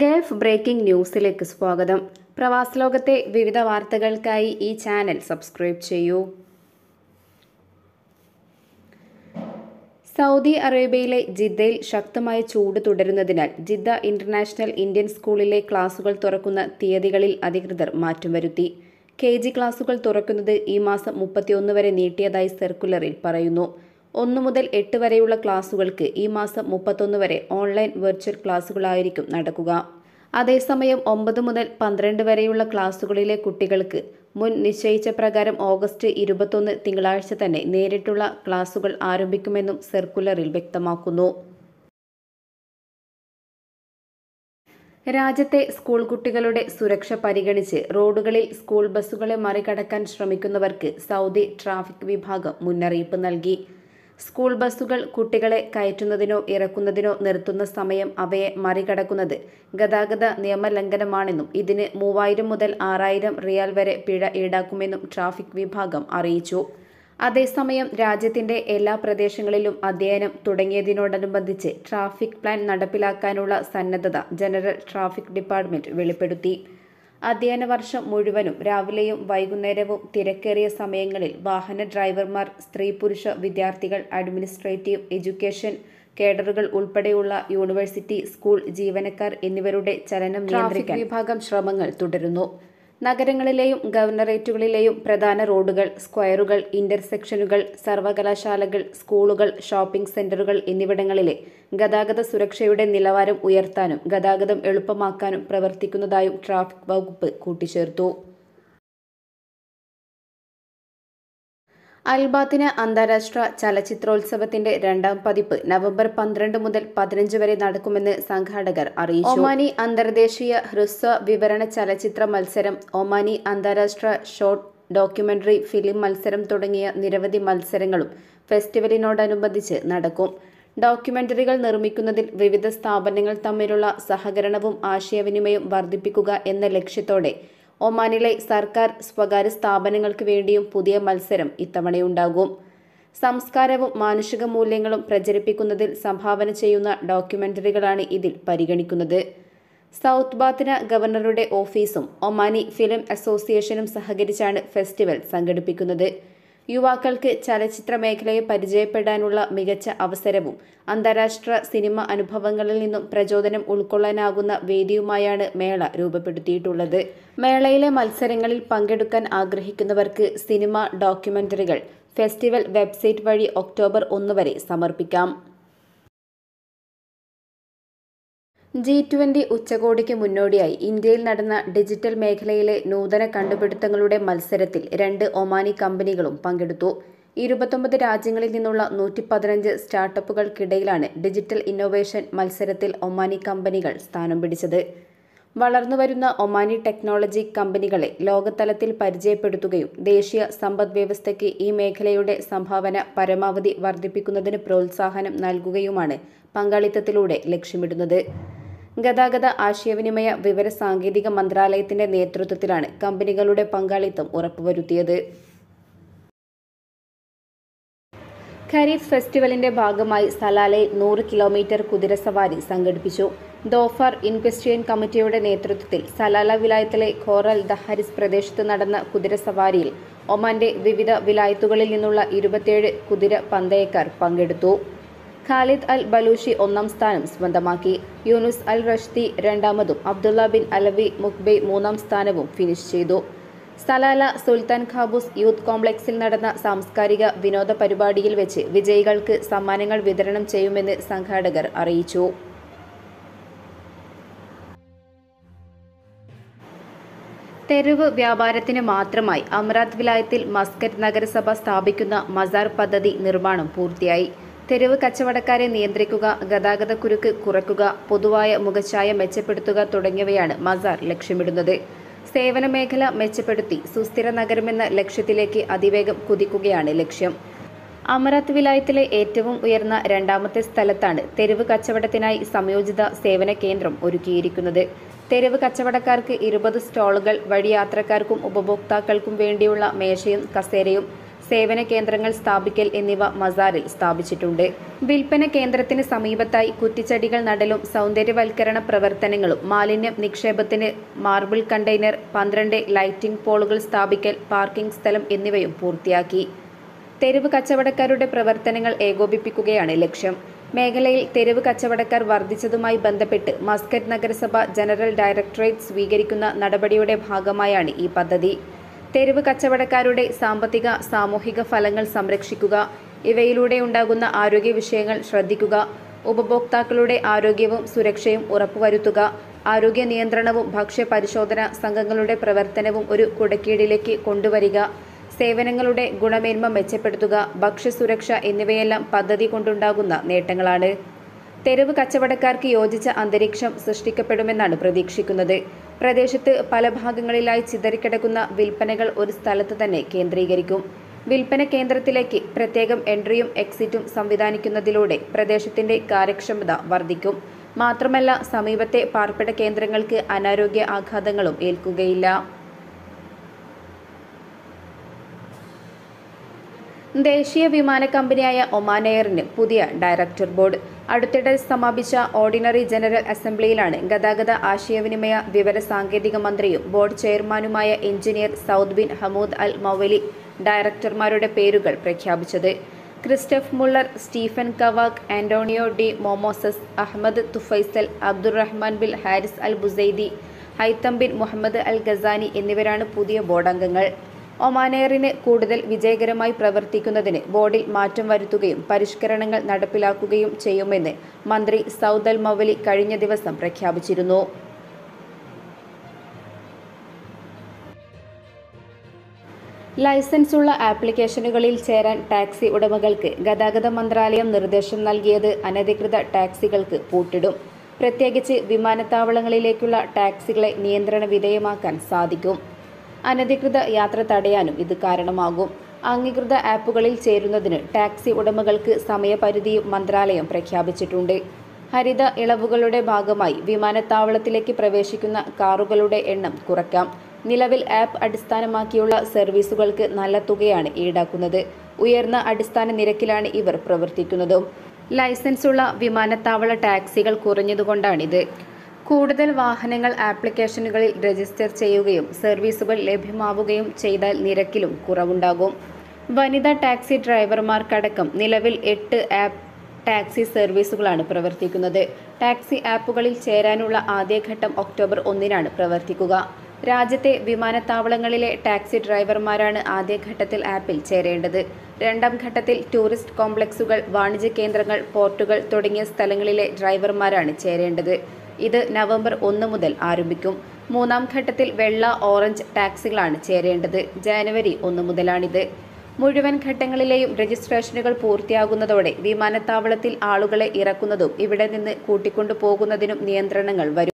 Gulf breaking ന്യൂസിലേക്ക് സ്വാഗതം. പ്രവാസലോകത്തെ വിവിധ വാർത്തകൾക്കായി ഈ ചാനൽ സബ്സ്ക്രൈബ് ചെയ്യൂ. സൗദി അറേബ്യയിലെ ജിദ്ദയിൽ ശക്തമായ ചൂട് തുടരുന്നതിനാൽ ജിദ്ദ ഇന്റർനാഷണൽ ഇന്ത്യൻ സ്കൂളിലെ ക്ലാസുകൾ തുറക്കുന്ന തീയതികളിൽ അധികൃതർ മാറ്റം വരുത്തി. KG ക്ലാസുകൾ തുറക്കുന്നത് ഈ മാസം 31 വരെ നീട്ടിയതായി സർക്കുലറിൽ പറയുന്നു. 1 മുതൽ 8 വരെയുള്ള ക്ലാസുകൾക്ക് ഈ മാസം 31 വരെ ഓൺലൈൻ വെർച്വൽ ക്ലാസുകളായിരിക്കും നടക്കുക. അതേസമയം 9 മുതൽ 12 വരെയുള്ള ക്ലാസുകളിലെ കുട്ടികൾക്ക് മുൻ നിശ്ചയിച്ച പ്രകാരം ഓഗസ്റ്റ് 21 തിങ്കളാഴ്ച തന്നെ നേരിട്ടുള്ള ക്ലാസുകൾ ആരംഭിക്കുമെന്നും സർക്കുലറിൽ വ്യക്തമാക്കുന്നു. രാജ്യത്തെ സ്കൂൾ കുട്ടികളുടെ സുരക്ഷ പരിഗണിച്ച് റോഡുകളിൽ സ്കൂൾ ബസ്സുകളെ മറികടക്കാൻ ശ്രമിക്കുന്നവർക്ക് സൗദി ട്രാഫിക് വിഭാഗം മുന്നറിയിപ്പ് നൽകി. സ്കൂൾ ബസ്സുകൾ കുട്ടികളെ കയറ്റുന്നതിനോ ഇറക്കുന്നതിനോ നിർത്തുന്ന സമയം അവയെ മറികടക്കുന്നത് ഗതാഗത നിയമലംഘനമാണെന്നും ഇതിന് 3000 മുതൽ 6000 റിയാൽ വരെ പിഴ ഈടാക്കുമെന്നും ട്രാഫിക് വിഭാഗം അറിയിച്ചു. അതേസമയം രാജ്യത്തിൻ്റെ എല്ലാ പ്രദേശങ്ങളിലും അധ്യയനം തുടങ്ങിയതിനോടനുബന്ധിച്ച് ട്രാഫിക് പ്ലാൻ നടപ്പിലാക്കാനുള്ള സന്നദ്ധത ജനറൽ ട്രാഫിക് ഡിപ്പാർട്ട്മെൻറ്റ് വെളിപ്പെടുത്തി. അധ്യയന വർഷം മുഴുവനും രാവിലെയും വൈകുന്നേരവും തിരക്കേറിയ സമയങ്ങളിൽ വാഹന ഡ്രൈവർമാർ, സ്ത്രീ പുരുഷ വിദ്യാർത്ഥികൾ, അഡ്മിനിസ്ട്രേറ്റീവ് എഡ്യൂക്കേഷൻ കേഡറുകൾ ഉൾപ്പെടെയുള്ള യൂണിവേഴ്സിറ്റി സ്കൂൾ ജീവനക്കാർ എന്നിവരുടെ ചലനം നിയന്ത്രിക്കാൻ വിഭാഗം ശ്രമങ്ങൾ തുടരുന്നു. നഗരങ്ങളിലെയും ഗവർണറേറ്റുകളിലെയും പ്രധാന റോഡുകൾ, സ്ക്വയറുകൾ, ഇൻ്റർസെക്ഷനുകൾ, സർവകലാശാലകൾ, സ്കൂളുകൾ, ഷോപ്പിംഗ് സെൻ്ററുകൾ എന്നിവിടങ്ങളിലെ ഗതാഗത സുരക്ഷയുടെ നിലവാരം ഉയർത്താനും ഗതാഗതം എളുപ്പമാക്കാനും പ്രവർത്തിക്കുന്നതായും ട്രാഫിക് വകുപ്പ് കൂട്ടിച്ചേർത്തു. അൽബാത്തിന അന്താരാഷ്ട്ര ചലച്ചിത്രോത്സവത്തിന്റെ 2ാം പതിപ്പ് നവംബർ 12 മുതൽ 15 വരെ നടക്കുമെന്ന് സംഘാടകർ അറിയിച്ചു. ഒമാനി അന്തർദേശീയ ഹ്രസ്വ വിവരണ ചലച്ചിത്ര മത്സരം, ഒമാനി അന്താരാഷ്ട്ര ഷോർട്ട് ഡോക്യുമെന്ററി ഫിലിം മത്സരം തുടങ്ങിയ നിരവധി മത്സരങ്ങളും ഫെസ്റ്റിവലിനോടനുബന്ധിച്ച് നടക്കും. ഡോക്യുമെന്ററികൾ നിർമ്മിക്കുന്നതിൽ വിവിധ സ്ഥാപനങ്ങൾ തമ്മിലുള്ള സഹകരണവും ആശയവിനിമയവും വർദ്ധിപ്പിക്കുക എന്ന ലക്ഷ്യത്തോടെ ഒമാനിലെ സർക്കാർ, സ്വകാര്യ സ്ഥാപനങ്ങൾക്ക് വേണ്ടിയും പുതിയ മത്സരം ഇത്തവണയുണ്ടാകും. സംസ്കാരവും മാനുഷിക മൂല്യങ്ങളും പ്രചരിപ്പിക്കുന്നതിൽ സംഭാവന ചെയ്യുന്ന ഡോക്യുമെൻ്ററികളാണ് ഇതിൽ പരിഗണിക്കുന്നത്. സൗത്ത് ബാത്തിന ഗവർണറുടെ ഓഫീസും ഒമാനി ഫിലിം അസോസിയേഷനും സഹകരിച്ചാണ് ഫെസ്റ്റിവൽ സംഘടിപ്പിക്കുന്നത്. യുവാക്കൾക്ക് ചലച്ചിത്ര മേഖലയെ പരിചയപ്പെടാനുള്ള മികച്ച അവസരവും അന്താരാഷ്ട്ര സിനിമ അനുഭവങ്ങളിൽ നിന്നും പ്രചോദനം ഉൾക്കൊള്ളാനാകുന്ന വേദിയുമായാണ് മേള രൂപപ്പെടുത്തിയിട്ടുള്ളത്. മേളയിലെ മത്സരങ്ങളിൽ പങ്കെടുക്കാൻ ആഗ്രഹിക്കുന്നവർക്ക് സിനിമ ഡോക്യുമെൻ്ററികൾ ഫെസ്റ്റിവൽ വെബ്സൈറ്റ് വഴി ഒക്ടോബർ 1 വരെ സമർപ്പിക്കാം. G20 ഉച്ചകോടിക്ക് മുന്നോടിയായി ഇന്ത്യയിൽ നടന്ന ഡിജിറ്റൽ മേഖലയിലെ നൂതന കണ്ടുപിടുത്തങ്ങളുടെ മത്സരത്തിൽ 2 ഒമാനി കമ്പനികളും പങ്കെടുത്തു. 29 രാജ്യങ്ങളിൽ നിന്നുള്ള 115 സ്റ്റാർട്ടപ്പുകൾക്കിടയിലാണ് ഡിജിറ്റൽ ഇന്നോവേഷൻ മത്സരത്തിൽ ഒമാനി കമ്പനികൾ സ്ഥാനം പിടിച്ചത്. വളർന്നുവരുന്ന ഒമാനി ടെക്നോളജി കമ്പനികളെ ലോകതലത്തിൽ പരിചയപ്പെടുത്തുകയും ദേശീയ സമ്പദ്വ്യവസ്ഥയ്ക്ക് ഈ മേഖലയുടെ സംഭാവന പരമാവധി വർദ്ധിപ്പിക്കുന്നതിന് പ്രോത്സാഹനം നൽകുകയുമാണ് പങ്കാളിത്തത്തിലൂടെ ലക്ഷ്യമിടുന്നത്. ഗതാഗത, ആശയവിനിമയ, വിവര സാങ്കേതിക മന്ത്രാലയത്തിന്റെ നേതൃത്വത്തിലാണ് കമ്പനികളുടെ പങ്കാളിത്തം ഉറപ്പുവരുത്തിയത്. ഖരീഫ് ഫെസ്റ്റിവലിന്റെ ഭാഗമായി സലാലയിൽ 100 കിലോമീറ്റർ കുതിരസവാരി സംഘടിപ്പിച്ചു. ദോഫാർ ഇൻക്വസ്റ്റിയൻ കമ്മിറ്റിയുടെ നേതൃത്വത്തിൽ സലാല വിലായത്തിലെ ഖോറൽ ദഹാരിസ് പ്രദേശത്ത് നടന്ന കുതിരസവാരിയിൽ ഒമാന്റെ വിവിധ വിലായത്തുകളിൽ നിന്നുള്ള 27 കുതിര പന്തയക്കാർ പങ്കെടുത്തു. ഖാലിദ് അൽ ബലൂഷി 1ാം സ്ഥാനം സ്വന്തമാക്കി. യൂനുസ് അൽ റഷ്തി 2ാമതും അബ്ദുള്ള ബിൻ അലവി മുക്ബൈ 3ാം സ്ഥാനവും ഫിനിഷ് ചെയ്തു. സലാല സുൽത്താൻ ഖാബൂസ് യൂത്ത് കോംപ്ലക്സിൽ നടന്ന സാംസ്കാരിക വിനോദ പരിപാടിയിൽ വെച്ച് വിജയികൾക്ക് സമ്മാനങ്ങൾ വിതരണം ചെയ്യുമെന്ന് സംഘാടകർ അറിയിച്ചു. തെരുവ് വ്യാപാരത്തിന് മാത്രമായി അമറാത്ത് വിലായത്തിൽ മസ്കറ്റ് നഗരസഭ സ്ഥാപിക്കുന്ന മസാർ പദ്ധതി നിർമ്മാണം പൂർത്തിയായി. തെരുവ് കച്ചവടക്കാരെ നിയന്ത്രിക്കുക, ഗതാഗത കുരുക്ക് കുറയ്ക്കുക, പൊതുവായ മുഖച്ഛായ മെച്ചപ്പെടുത്തുക തുടങ്ങിയവയാണ് മസാർ ലക്ഷ്യമിടുന്നത്. സേവന മേഖല മെച്ചപ്പെടുത്തി സുസ്ഥിര നഗരമെന്ന ലക്ഷ്യത്തിലേക്ക് അതിവേഗം കുതിക്കുകയാണ് ലക്ഷ്യം. അമറാത്ത് വിലായത്തിലെ ഏറ്റവും ഉയർന്ന 2ാമത്തെ സ്ഥലത്താണ് തെരുവ് കച്ചവടത്തിനായി സംയോജിത സേവന കേന്ദ്രം ഒരുക്കിയിരിക്കുന്നത്. തെരുവ് കച്ചവടക്കാർക്ക് 20 സ്റ്റോളുകൾ, വഴി യാത്രക്കാർക്കും ഉപഭോക്താക്കൾക്കും വേണ്ടിയുള്ള മേശയും കസേരയും സേവന കേന്ദ്രങ്ങൾ സ്ഥാപിക്കൽ എന്നിവ മസാറിൽ സ്ഥാപിച്ചിട്ടുണ്ട്. വിൽപ്പന കേന്ദ്രത്തിന് സമീപത്തായി കുറ്റിച്ചെടികൾ നടലും സൗന്ദര്യവൽക്കരണ പ്രവർത്തനങ്ങളും മാലിന്യം നിക്ഷേപത്തിന് മാർബിൾ കണ്ടെയ്നർ, 12 ലൈറ്റിംഗ് പോളുകൾ സ്ഥാപിക്കൽ, പാർക്കിംഗ് സ്ഥലം എന്നിവയും പൂർത്തിയാക്കി. തെരുവ് കച്ചവടക്കാരുടെ പ്രവർത്തനങ്ങൾ ഏകോപിപ്പിക്കുകയാണ് ലക്ഷ്യം. മേഖലയിൽ തെരുവ് കച്ചവടക്കാർ വർദ്ധിച്ചതുമായി ബന്ധപ്പെട്ട് മസ്കറ്റ് നഗരസഭ ജനറൽ ഡയറക്ടറേറ്റ് സ്വീകരിക്കുന്ന നടപടിയുടെ ഭാഗമായാണ് ഈ പദ്ധതി. തെരുവ് കച്ചവടക്കാരുടെ സാമ്പത്തിക, സാമൂഹിക ഫലങ്ങൾ സംരക്ഷിക്കുക, ഇവയിലൂടെ ഉണ്ടാകുന്ന ആരോഗ്യ വിഷയങ്ങൾ ശ്രദ്ധിക്കുക, ഉപഭോക്താക്കളുടെ ആരോഗ്യവും സുരക്ഷയും ഉറപ്പുവരുത്തുക, ആരോഗ്യ നിയന്ത്രണവും ഭക്ഷ്യ പരിശോധന സംഘങ്ങളുടെ പ്രവർത്തനവും ഒരു കുടക്കീഴിലേക്ക് കൊണ്ടുവരിക, സേവനങ്ങളുടെ ഗുണമേന്മ മെച്ചപ്പെടുത്തുക, ഭക്ഷ്യസുരക്ഷ എന്നിവയെല്ലാം പദ്ധതി കൊണ്ടുണ്ടാകുന്ന നേട്ടങ്ങളാണ്. തെരുവ് കച്ചവടക്കാർക്ക് യോജിച്ച അന്തരീക്ഷം സൃഷ്ടിക്കപ്പെടുമെന്നാണ് പ്രതീക്ഷിക്കുന്നത്. പ്രദേശത്ത് പല ഭാഗങ്ങളിലായി ചിതറിക്കിടക്കുന്ന വിൽപ്പനകൾ ഒരു സ്ഥലത്ത് തന്നെ കേന്ദ്രീകരിക്കും. വിൽപ്പന കേന്ദ്രത്തിലേക്ക് പ്രത്യേകം എൻട്രിയും എക്സിറ്റും സംവിധാനിക്കുന്നതിലൂടെ പ്രദേശത്തിൻ്റെ കാര്യക്ഷമത വർദ്ധിക്കും. മാത്രമല്ല, സമീപത്തെ പാർപ്പിട കേന്ദ്രങ്ങൾക്ക് അനാരോഗ്യ ആഘാതങ്ങളും ഏൽക്കുകയില്ല. ദേശീയ വിമാന കമ്പനിയായ ഒമാൻ എയറിന് പുതിയ ഡയറക്ടർ ബോർഡ്. അടുത്തിടെ സമാപിച്ച ഓർഡിനറി ജനറൽ അസംബ്ലിയിലാണ് ഗതാഗത, ആശയവിനിമയ, വിവരസാങ്കേതിക മന്ത്രിയും ബോർഡ് ചെയർമാനുമായ engineer Saud bin Hamood Al Mawali ഡയറക്ടർമാരുടെ പേരുകൾ പ്രഖ്യാപിച്ചത്. Christoph Muller, Stephen കവാക്, Antonio D Momoses, Ahmed Tufaisal, Abdulrahman bin Haris Al Busaidi, Haitham bin Muhammad Al ഗസാനി എന്നിവരാണ് പുതിയ ബോർഡ് അംഗങ്ങൾ. ഒമാൻ എയറിന് കൂടുതൽ വിജയകരമായി പ്രവർത്തിക്കുന്നതിന് ബോർഡിൽ മാറ്റം വരുത്തുകയും പരിഷ്കരണങ്ങൾ നടപ്പിലാക്കുകയും ചെയ്യുമെന്ന് മന്ത്രി സൗദ് അൽ മൗവലി കഴിഞ്ഞ ദിവസം പ്രഖ്യാപിച്ചിരുന്നു. ലൈസൻസുള്ള ആപ്ലിക്കേഷനുകളിൽ ചേരാൻ ടാക്സി ഉടമകൾക്ക് ഗതാഗത മന്ത്രാലയം നിർദ്ദേശം നൽകിയത് അനധികൃത ടാക്സികൾക്ക് പൂട്ടിടും. പ്രത്യേകിച്ച് വിമാനത്താവളങ്ങളിലേക്കുള്ള ടാക്സികളെ നിയന്ത്രണ വിധേയമാക്കാൻ സാധിക്കും. അനധികൃത യാത്ര തടയാനും ഇത് കാരണമാകും. അംഗീകൃത ആപ്പുകളിൽ ചേരുന്നതിന് ടാക്സി ഉടമകൾക്ക് സമയപരിധിയും മന്ത്രാലയം പ്രഖ്യാപിച്ചിട്ടുണ്ട്. ഹരിത ഇളവുകളുടെ ഭാഗമായി വിമാനത്താവളത്തിലേക്ക് പ്രവേശിക്കുന്ന കാറുകളുടെ എണ്ണം കുറയ്ക്കാം. നിലവിൽ ആപ്പ് അടിസ്ഥാനമാക്കിയുള്ള സർവീസുകൾക്ക് നല്ല തുകയാണ് ഈടാക്കുന്നത്. ഉയർന്ന അടിസ്ഥാന നിരക്കിലാണ് ഇവർ പ്രവർത്തിക്കുന്നതും. ലൈസൻസുള്ള വിമാനത്താവള ടാക്സികൾ കുറഞ്ഞതുകൊണ്ടാണിത്. കൂടുതൽ വാഹനങ്ങൾ ആപ്ലിക്കേഷനുകളിൽ രജിസ്റ്റർ ചെയ്യുകയും സർവീസുകൾ ലഭ്യമാവുകയും ചെയ്താൽ നിരക്കിലും കുറവുണ്ടാകും. വനിതാ ടാക്സി ഡ്രൈവർമാർക്കടക്കം നിലവിൽ 8 ആപ്പ് ടാക്സി സർവീസുകളാണ് പ്രവർത്തിക്കുന്നത്. ടാക്സി ആപ്പുകളിൽ ചേരാനുള്ള ആദ്യഘട്ടം ഒക്ടോബർ 1 പ്രവർത്തിക്കുക. രാജ്യത്തെ വിമാനത്താവളങ്ങളിലെ ടാക്സി ഡ്രൈവർമാരാണ് ആദ്യഘട്ടത്തിൽ ആപ്പിൽ ചേരേണ്ടത്. രണ്ടാം ഘട്ടത്തിൽ ടൂറിസ്റ്റ് കോംപ്ലക്സുകൾ, വാണിജ്യ കേന്ദ്രങ്ങൾ, പോർട്ടുകൾ തുടങ്ങിയ സ്ഥലങ്ങളിലെ ഡ്രൈവർമാരാണ് ചേരേണ്ടത്. ഇത് നവംബർ 1 മുതൽ ആരംഭിക്കും. മൂന്നാം ഘട്ടത്തിൽ വെള്ള, ഓറഞ്ച് ടാക്സികളാണ് ചേരേണ്ടത്. ജാനുവരി 1 മുതലാണിത്. മുഴുവൻ ഘട്ടങ്ങളിലെയും രജിസ്ട്രേഷനുകൾ പൂർത്തിയാകുന്നതോടെ വിമാനത്താവളത്തിൽ ആളുകളെ ഇറക്കുന്നതും ഇവിടെ നിന്ന് കൂട്ടിക്കൊണ്ടു പോകുന്നതിനും നിയന്ത്രണങ്ങൾ വരും.